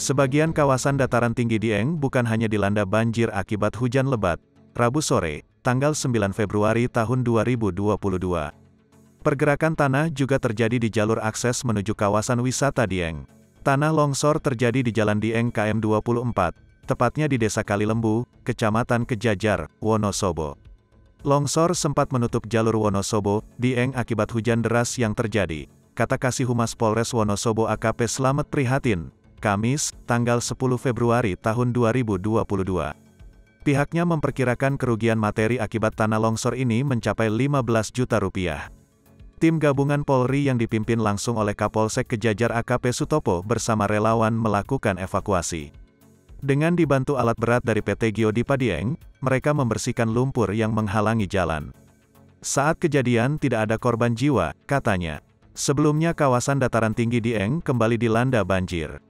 Sebagian kawasan dataran tinggi Dieng bukan hanya dilanda banjir akibat hujan lebat. Rabu sore, tanggal 9 Februari tahun 2022. Pergerakan tanah juga terjadi di jalur akses menuju kawasan wisata Dieng. Tanah longsor terjadi di Jalan Dieng KM 24, tepatnya di Desa Kalilembu, Kecamatan Kejajar, Wonosobo. Longsor sempat menutup jalur Wonosobo, Dieng akibat hujan deras yang terjadi, kata Kasihumas Polres Wonosobo AKP Slamet Prihatin, Kamis, tanggal 10 Februari tahun 2022. Pihaknya memperkirakan kerugian materi akibat tanah longsor ini mencapai Rp15 juta. Tim gabungan Polri yang dipimpin langsung oleh Kapolsek Kejajar AKP Sutopo bersama relawan melakukan evakuasi. Dengan dibantu alat berat dari PT Gio dipa Dieng, mereka membersihkan lumpur yang menghalangi jalan. Saat kejadian tidak ada korban jiwa, katanya. Sebelumnya kawasan dataran tinggi Dieng kembali dilanda banjir.